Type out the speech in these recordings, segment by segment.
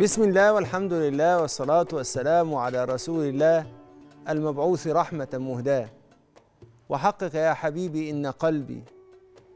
بسم الله والحمد لله والصلاة والسلام على رسول الله المبعوث رحمة مهداة. وحقق يا حبيبي إن قلبي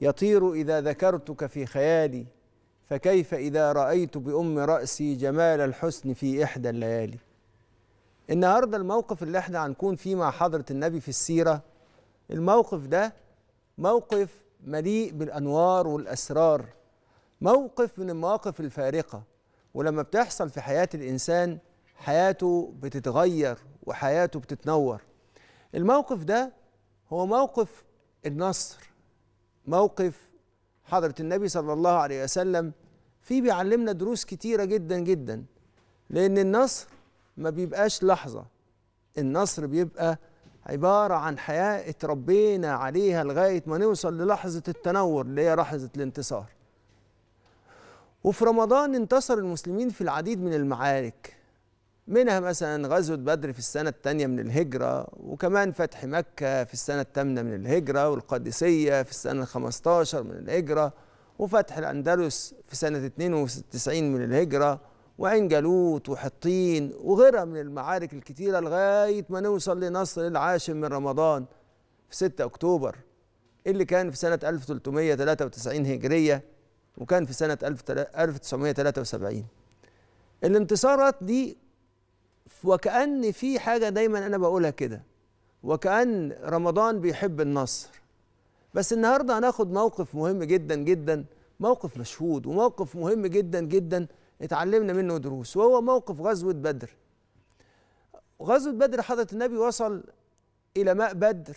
يطير إذا ذكرتك في خيالي، فكيف إذا رأيت بأم رأسي جمال الحسن في إحدى الليالي. النهاردة الموقف اللي احنا هنكون فيه مع حضرة النبي في السيرة، الموقف ده موقف مليء بالأنوار والأسرار، موقف من المواقف الفارقة. ولما بتحصل في حياة الإنسان حياته بتتغير وحياته بتتنور. الموقف ده هو موقف النصر، موقف حضرة النبي صلى الله عليه وسلم فيه بيعلمنا دروس كتيرة جدا جدا، لأن النصر ما بيبقاش لحظة، النصر بيبقى عبارة عن حياة اتربينا عليها لغاية ما نوصل للحظة التنور اللي هي لحظة الانتصار. وفي رمضان انتصر المسلمين في العديد من المعارك، منها مثلا غزوة بدر في السنة الثانية من الهجرة، وكمان فتح مكة في السنة الثامنة من الهجرة، والقادسية في السنة 15 من الهجرة، وفتح الأندلس في سنة 92 من الهجرة، وعين جالوت وحطين وغيرها من المعارك الكتيرة لغاية ما نوصل لنصر العاشر من رمضان في 6 أكتوبر اللي كان في سنة 1393 هجرية، وكان في سنة 1973. الانتصارات دي وكأن في حاجة دايما أنا بقولها كده، وكأن رمضان بيحب النصر. بس النهاردة هناخد موقف مهم جدا جدا، موقف مشهود وموقف مهم جدا جدا اتعلمنا منه دروس، وهو موقف غزوة بدر. غزوة بدر حضرة النبي وصل إلى ماء بدر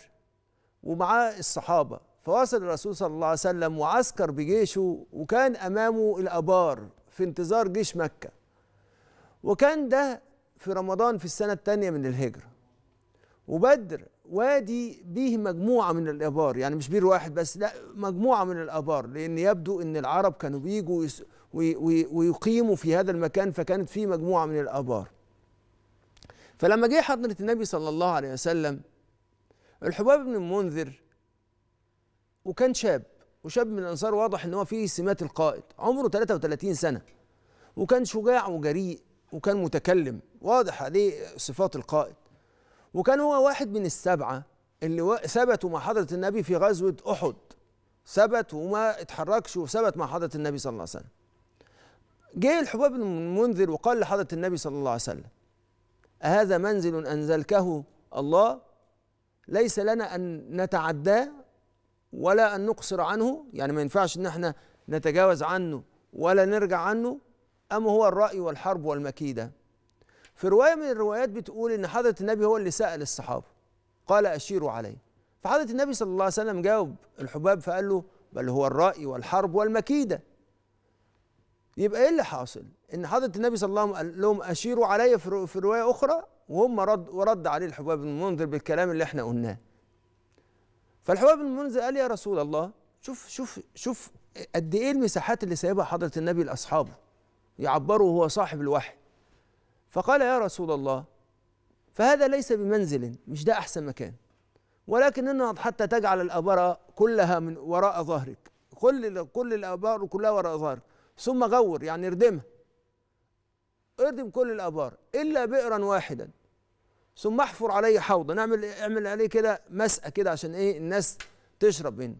ومعاه الصحابة، فواصل الرسول صلى الله عليه وسلم وعسكر بجيشه، وكان أمامه الأبار في انتظار جيش مكة، وكان ده في رمضان في السنة الثانية من الهجرة. وبدر وادي به مجموعة من الأبار، يعني مش بير واحد بس، لا مجموعة من الأبار، لأن يبدو أن العرب كانوا بيجوا ويقيموا في هذا المكان، فكانت فيه مجموعة من الأبار. فلما جه حضرة النبي صلى الله عليه وسلم الحباب بن المنذر، وكان شاب من الأنصار، واضح أنه فيه سمات القائد، عمره 33 سنة، وكان شجاع وجريء وكان متكلم، واضح عليه صفات القائد. وكان هو واحد من السبعة اللي ثبتوا مع حضرة النبي في غزوة أحد، ثبت وما اتحركش وثبت مع حضرة النبي صلى الله عليه وسلم. جه الحباب بن المنذر وقال لحضرة النبي صلى الله عليه وسلم: أهذا منزل أنزلكه الله؟ ليس لنا أن نتعداه ولا أن نقصر عنه، يعني ما ينفعش أن احنا نتجاوز عنه ولا نرجع عنه، أم هو الرأي والحرب والمكيدة؟ في رواية من الروايات بتقول أن حضرة النبي هو اللي سأل الصحابة قال: أشيروا عليه. فحضرة النبي صلى الله عليه وسلم جاوب الحباب فقال له: بل هو الرأي والحرب والمكيدة. يبقى إيه اللي حاصل؟ أن حضرة النبي صلى الله عليه وسلم قال لهم أشيروا علي في رواية أخرى، وهم ورد عليه الحباب بن المنذر بالكلام اللي احنا قلناه. فالحباب بن المنذر قال: يا رسول الله، شوف قد ايه المساحات اللي سايبها حضرة النبي لاصحابه يعبروا وهو صاحب الوحي. فقال: يا رسول الله، فهذا ليس بمنزل، مش ده احسن مكان، ولكن انهض حتى تجعل الابار كلها من وراء ظهرك، كل الابار كلها وراء ظهرك، ثم غور، يعني اردمها، اردم كل الابار الا بئرا واحدا، ثم احفر عليه حوضا، اعمل عليه كده مسقى كده عشان ايه الناس تشرب منه.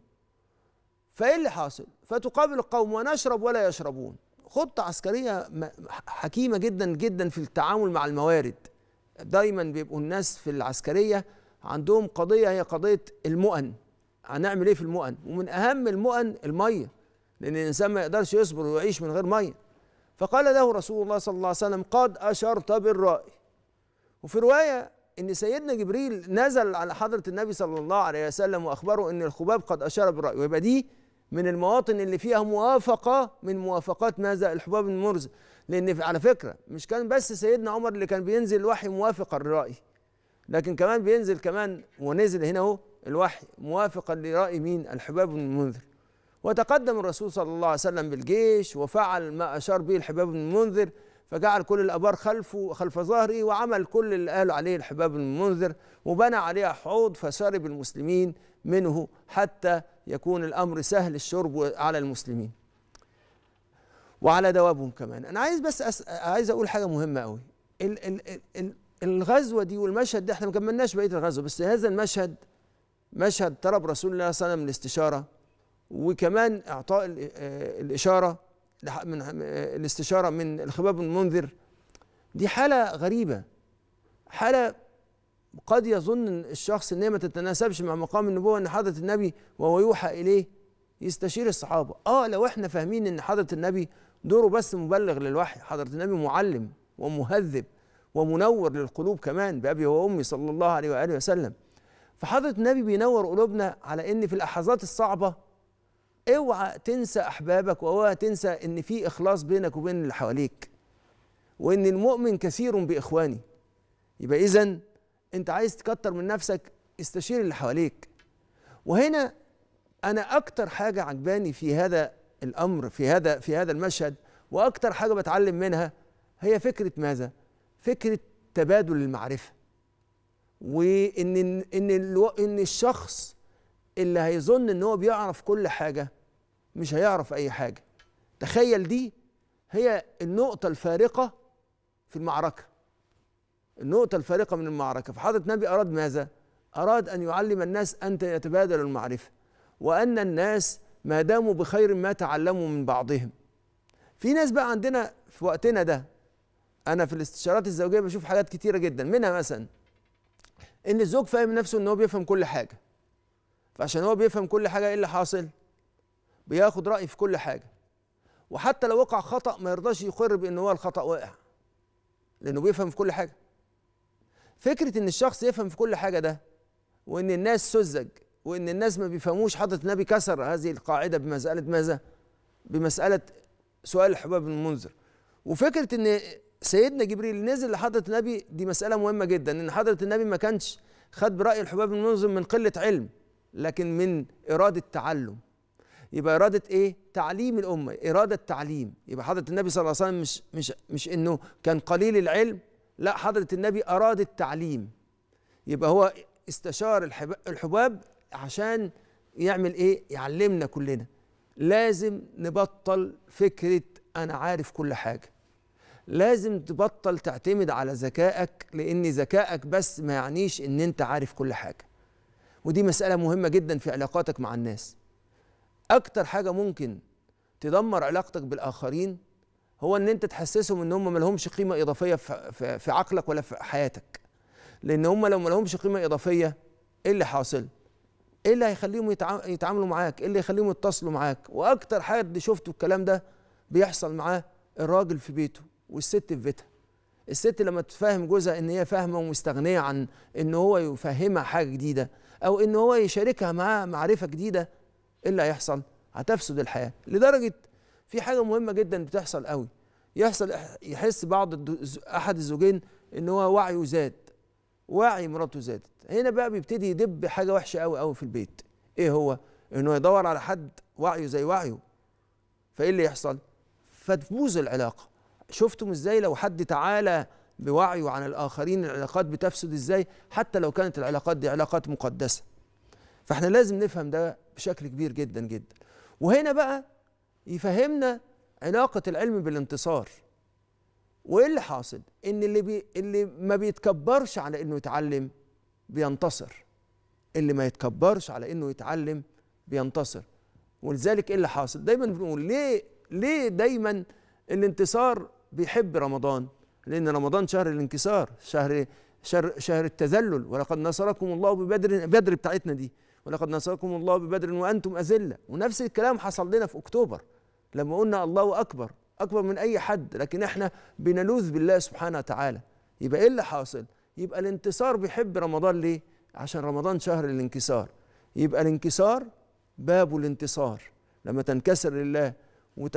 فايه اللي حاصل؟ فتقابل القوم ونشرب ولا يشربون. خطه عسكريه حكيمه جدا جدا في التعامل مع الموارد. دايما بيبقوا الناس في العسكريه عندهم قضيه، هي قضيه المؤن، هنعمل ايه في المؤن، ومن اهم المؤن الميه، لان الانسان ما يقدرش يصبر ويعيش من غير ميه. فقال له رسول الله صلى الله عليه وسلم: قد اشرت بالراي. وفي رواية أن سيدنا جبريل نزل على حضرة النبي صلى الله عليه وسلم وأخبره أن الخباب قد أشار بالرأي. ويبقى دي من المواطن اللي فيها موافقة من موافقات ماذا؟ الحباب بن المنذر. لأن على فكرة مش كان بس سيدنا عمر اللي كان بينزل الوحي موافقا للرأي، لكن كمان بينزل كمان ونزل هنا اهو الوحي موافقا لرأي مين؟ الحباب بن المنذر. وتقدم الرسول صلى الله عليه وسلم بالجيش وفعل ما أشار به الحباب بن المنذر، فجعل كل الأبار خلف ظهري، وعمل كل اللي قال عليه الحباب بن المنذر، وبنى عليها حوض فشرب المسلمين منه حتى يكون الأمر سهل الشرب على المسلمين. وعلى دوابهم كمان. أنا عايز بس عايز أقول حاجة مهمة قوي. الغزوة دي والمشهد ده احنا ما كملناش بقية الغزوة، بس هذا المشهد مشهد طلب رسول الله صلى الله عليه وسلم الاستشارة، وكمان إعطاء الإشارة من الاستشارة من الخباب المنذر. دي حالة غريبة، حالة قد يظن الشخص ان هي ما تتناسبش مع مقام النبوة، ان حضرة النبي وهو يوحى إليه يستشير الصحابة. لو احنا فاهمين ان حضرة النبي دوره بس مبلغ للوحي، حضرة النبي معلم ومهذب ومنور للقلوب كمان بأبي وأمي صلى الله عليه وآله وسلم. فحضرة النبي بينور قلوبنا على ان في اللحظات الصعبة اوعى تنسى احبابك، واوعى تنسى ان في اخلاص بينك وبين اللي حواليك، وان المؤمن كثير باخواني. يبقى اذا انت عايز تكتر من نفسك، استشير اللي حواليك. وهنا انا اكتر حاجه عجباني في هذا الامر، في هذا المشهد، واكتر حاجه بتعلم منها هي فكره ماذا؟ فكره تبادل المعرفه، وان ان الشخص اللي هيظن ان هو بيعرف كل حاجه مش هيعرف اي حاجه. تخيل دي هي النقطه الفارقه في المعركه، النقطه الفارقه من المعركه. فحضرة النبي اراد ماذا؟ اراد ان يعلم الناس ان يتبادلوا المعرفه، وان الناس ما داموا بخير ما تعلموا من بعضهم. في ناس بقى عندنا في وقتنا ده، انا في الاستشارات الزوجيه بشوف حاجات كتيره جدا، منها مثلا ان الزوج فاهم نفسه ان هو بيفهم كل حاجه، فعشان هو بيفهم كل حاجه ايه اللي حاصل؟ بياخد رأي في كل حاجه، وحتى لو وقع خطأ ما يرضاش يقر بان هو الخطأ وقع، لانه بيفهم في كل حاجه. فكره ان الشخص يفهم في كل حاجه ده، وان الناس سذج، وان الناس ما بيفهموش، حضرة النبي كسر هذه القاعده بمساله ماذا؟ بمساله سؤال الحباب المنذر. وفكره ان سيدنا جبريل نزل لحضرة النبي دي مساله مهمه جدا، ان حضرة النبي ما كانش خد برأي الحباب المنذر من قله علم، لكن من إرادة تعلم. يبقى إرادة إيه؟ تعليم الأمة، إرادة تعليم. يبقى حضرة النبي صلى الله عليه وسلم مش إنه كان قليل العلم، لا، حضرة النبي أراد التعليم. يبقى هو استشار الحباب عشان يعمل إيه؟ يعلمنا كلنا. لازم نبطل فكرة أنا عارف كل حاجة، لازم تبطل تعتمد على ذكائك، لأن ذكائك بس ما يعنيش إن أنت عارف كل حاجة. ودي مسألة مهمة جدا في علاقاتك مع الناس. أكتر حاجة ممكن تدمر علاقتك بالآخرين هو إن أنت تحسسهم إن هم ملهمش قيمة إضافية في عقلك ولا في حياتك. لأن هم لو ملهمش قيمة إضافية، إيه اللي حاصل؟ إيه اللي هيخليهم يتعاملوا معاك؟ إيه اللي هيخليهم يتصلوا معاك؟ وأكتر حد شفته الكلام ده بيحصل معاه الراجل في بيته والست في بيتها. الست لما تفهم جوزها إن هي فاهمة ومستغنية عن إن هو يفهمها حاجة جديدة، أو إن هو يشاركها معاه معرفة جديدة، إيه اللي هيحصل؟ هتفسد الحياة. لدرجة في حاجة مهمة جدا بتحصل قوي، يحس أحد الزوجين إن هو وعيه زاد، وعي مراته زادت. هنا بقى بيبتدي يدب حاجة وحشة قوي قوي في البيت. إيه هو؟ إنه يدور على حد وعيه زي وعيه، فإيه اللي يحصل؟ فتبوظ العلاقة. شفتم إزاي لو حد تعالى بوعيه عن الآخرين العلاقات بتفسد إزاي، حتى لو كانت العلاقات دي علاقات مقدسة. فإحنا لازم نفهم ده بشكل كبير جدا جدا. وهنا بقى يفهمنا علاقة العلم بالانتصار. وإيه اللي حاصل؟ إن اللي ما بيتكبرش على إنه يتعلم بينتصر. اللي ما يتكبرش على إنه يتعلم بينتصر. ولذلك إيه اللي حاصل؟ دايما بنقول ليه دايما الانتصار بيحب رمضان؟ لأن رمضان شهر الانكسار، شهر التذلل. ولقد نصركم الله ببدر، بدر بتاعتنا دي، ولقد نصركم الله ببدر وأنتم أذلة. ونفس الكلام حصل لنا في أكتوبر لما قلنا الله أكبر، أكبر من أي حد، لكن إحنا بنلوذ بالله سبحانه وتعالى. يبقى إيه اللي حاصل؟ يبقى الانتصار بيحب رمضان. ليه؟ عشان رمضان شهر الانكسار. يبقى الانكسار باب الانتصار. لما تنكسر لله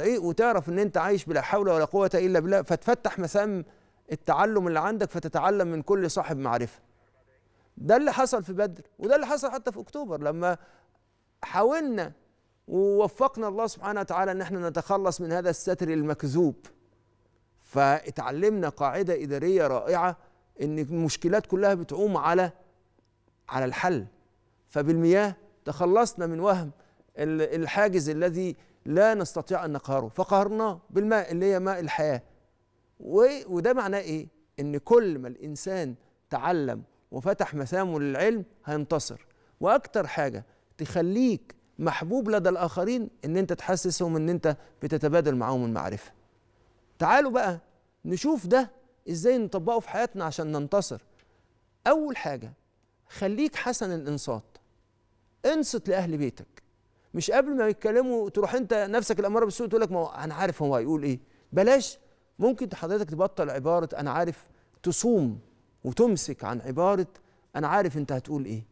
وتعرف إن أنت عايش بلا حول ولا قوة إلا بالله، فتفتح مسام التعلم اللي عندك، فتتعلم من كل صاحب معرفة. ده اللي حصل في بدر، وده اللي حصل حتى في أكتوبر لما حاولنا ووفقنا الله سبحانه وتعالى إن احنا نتخلص من هذا الستر المكذوب. فاتعلمنا قاعدة إدارية رائعة، إن المشكلات كلها بتقوم على الحل. فبالمياه تخلصنا من وهم الحاجز الذي لا نستطيع أن نقهره، فقهرناه بالماء اللي هي ماء الحياة. وده معناه إيه؟ إن كل ما الإنسان تعلم وفتح مسامه للعلم هينتصر. وأكتر حاجة تخليك محبوب لدى الآخرين إن أنت تحسسهم إن أنت بتتبادل معاهم المعرفة. تعالوا بقى نشوف ده إزاي نطبقه في حياتنا عشان ننتصر. أول حاجة خليك حسن الإنصات، انصت لأهل بيتك، مش قبل ما يتكلموا تروح أنت نفسك الأمارة بالسوء تقول لك ما أنا عارف هو هيقول إيه. بلاش، ممكن حضرتك تبطل عبارة أنا عارف، تصوم وتمسك عن عبارة أنا عارف أنت هتقول إيه.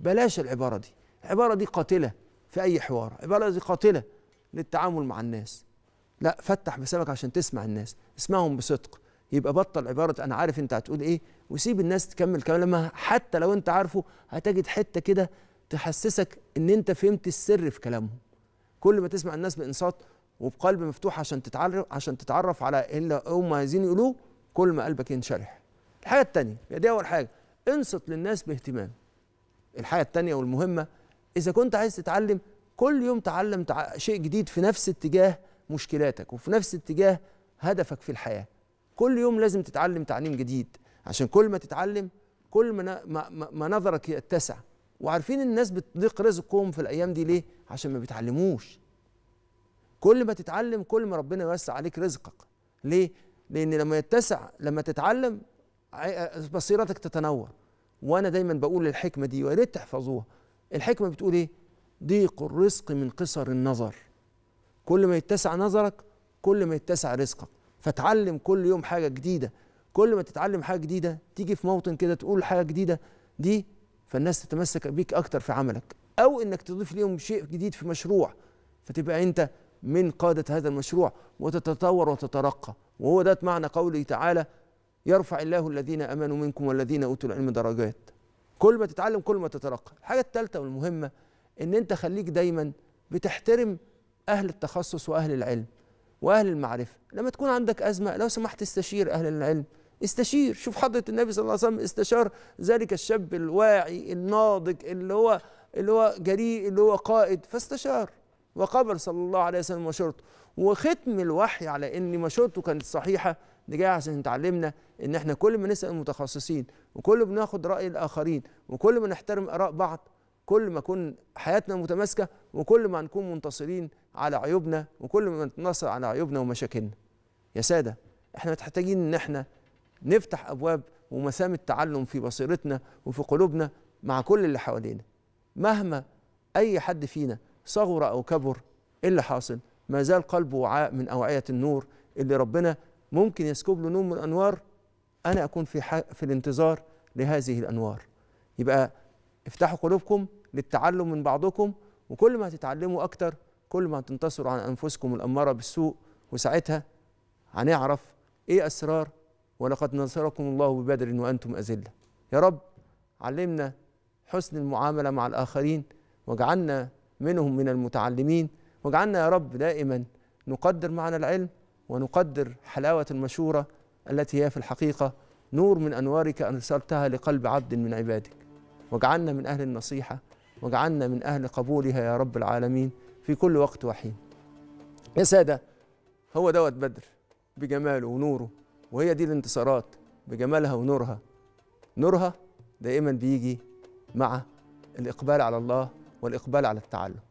بلاش العبارة دي، العبارة دي قاتلة في أي حوار، العبارة دي قاتلة للتعامل مع الناس. لا، فتح مسامك عشان تسمع الناس، اسمعهم بصدق، يبقى بطل عبارة أنا عارف أنت هتقول إيه، وسيب الناس تكمل كلامها. حتى لو أنت عارفه هتجد حتة كده تحسسك إن أنت فهمت السر في كلامهم. كل ما تسمع الناس بإنصات وبقلب مفتوح عشان تتعرف على إلا هم عايزين يقولوه، كل ما قلبك ينشرح. الحاجة التانية، دي أول حاجة، انصت للناس باهتمام. الحاجة التانية والمهمة، إذا كنت عايز تتعلم كل يوم تعلم شيء جديد في نفس اتجاه مشكلاتك وفي نفس اتجاه هدفك في الحياة. كل يوم لازم تتعلم تعليم جديد، عشان كل ما تتعلم كل ما نظرك يتسع. وعارفين الناس بتضيق رزقهم في الأيام دي ليه؟ عشان ما بيتعلموش. كل ما تتعلم كل ما ربنا يوسع عليك رزقك. ليه؟ لأن لما يتسع، لما تتعلم بصيرتك تتنور. وأنا دايما بقول الحكمة دي ويا ريت تحفظوها. الحكمة بتقول إيه؟ ضيق الرزق من قصر النظر. كل ما يتسع نظرك كل ما يتسع رزقك. فتعلم كل يوم حاجة جديدة. كل ما تتعلم حاجة جديدة تيجي في موطن كده تقول حاجة جديدة دي، فالناس تتمسك بيك أكتر في عملك، أو إنك تضيف ليهم شيء جديد في مشروع، فتبقى أنت من قادة هذا المشروع وتتطور وتترقى. وهو ده معنى قوله تعالى: يرفع الله الذين آمنوا منكم والذين أوتوا العلم درجات. كل ما تتعلم كل ما تترقى. الحاجة الثالثة والمهمة، إن أنت خليك دايما بتحترم أهل التخصص وأهل العلم وأهل المعرفة. لما تكون عندك أزمة لو سمحت استشير أهل العلم، استشير. شوف حضرة النبي صلى الله عليه وسلم استشار ذلك الشاب الواعي الناضج اللي هو جريء اللي هو قائد، فاستشار وقبل صلى الله عليه وسلم مشورته. وختم الوحي على إن مشورته كانت صحيحة دي جاية عشان تعلمنا إن إحنا كل ما نسأل المتخصصين وكل ما ناخد رأي الآخرين وكل ما نحترم آراء بعض، كل ما تكون حياتنا متماسكة وكل ما نكون منتصرين على عيوبنا وكل ما نتنصر على عيوبنا ومشاكلنا. يا سادة، إحنا محتاجين إن إحنا نفتح أبواب ومسام التعلم في بصيرتنا وفي قلوبنا مع كل اللي حوالينا. مهما أي حد فينا صغر أو كبر، إيه اللي حاصل؟ ما زال قلبه وعاء من أوعية النور اللي ربنا ممكن يسكب له نور من الأنوار. أنا أكون في الانتظار لهذه الأنوار. يبقى افتحوا قلوبكم للتعلم من بعضكم، وكل ما هتتعلموا أكتر كل ما هتنتصروا عن أنفسكم الأمارة بالسوء. وساعتها هنعرف إيه أسرار ولقد نصركم الله ببدر وأنتم أذلة. يا رب علمنا حسن المعاملة مع الآخرين واجعلنا منهم من المتعلمين، واجعلنا يا رب دائما نقدر معنى العلم ونقدر حلاوة المشورة التي هي في الحقيقة نور من أنوارك أرسلتها لقلب عبد من عبادك. واجعلنا من أهل النصيحة، واجعلنا من أهل قبولها يا رب العالمين في كل وقت وحين. يا سادة، هو دوت بدر بجماله ونوره، وهي دي الانتصارات بجمالها ونورها. نورها دائما بيجي مع الإقبال على الله والإقبال على التعلم.